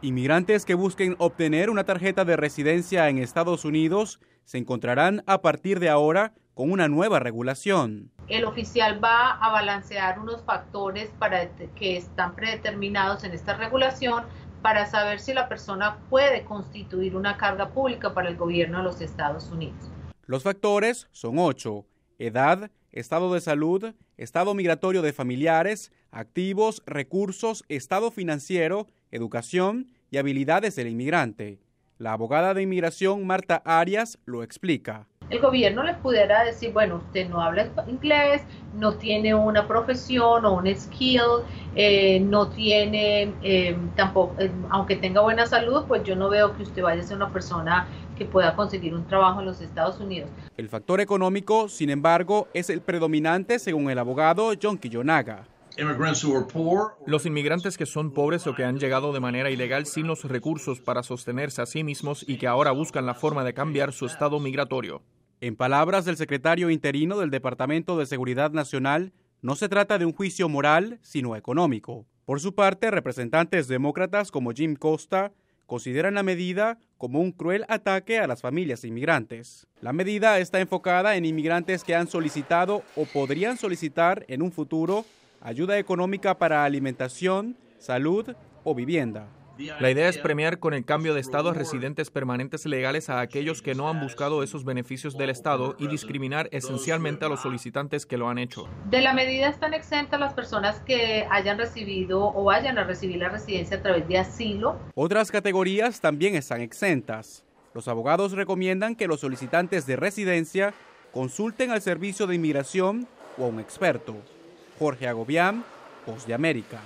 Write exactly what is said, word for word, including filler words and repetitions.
Inmigrantes que busquen obtener una tarjeta de residencia en Estados Unidos se encontrarán a partir de ahora con una nueva regulación. El oficial va a balancear unos factores para que están predeterminados en esta regulación para saber si la persona puede constituir una carga pública para el gobierno de los Estados Unidos. Los factores son ocho: edad, estado de salud, estado migratorio de familiares, activos, recursos, estado financiero, educación y habilidades del inmigrante. La abogada de inmigración Marta Arias lo explica. El gobierno les pudiera decir, bueno, usted no habla inglés, no tiene una profesión o un skill, eh, no tiene, eh, tampoco, eh, aunque tenga buena salud, pues yo no veo que usted vaya a ser una persona que pueda conseguir un trabajo en los Estados Unidos. El factor económico, sin embargo, es el predominante según el abogado John Kiyonaga. Los inmigrantes que son pobres o que han llegado de manera ilegal sin los recursos para sostenerse a sí mismos y que ahora buscan la forma de cambiar su estado migratorio. En palabras del secretario interino del Departamento de Seguridad Nacional, no se trata de un juicio moral, sino económico. Por su parte, representantes demócratas como Jim Costa consideran la medida como un cruel ataque a las familias inmigrantes. La medida está enfocada en inmigrantes que han solicitado o podrían solicitar en un futuro ayuda económica para alimentación, salud o vivienda. La idea es premiar con el cambio de estado a residentes permanentes legales a aquellos que no han buscado esos beneficios del estado y discriminar esencialmente a los solicitantes que lo han hecho. De la medida están exentas las personas que hayan recibido o vayan a recibir la residencia a través de asilo. Otras categorías también están exentas. Los abogados recomiendan que los solicitantes de residencia consulten al servicio de inmigración o a un experto. Jorge Agobián, Voz de América.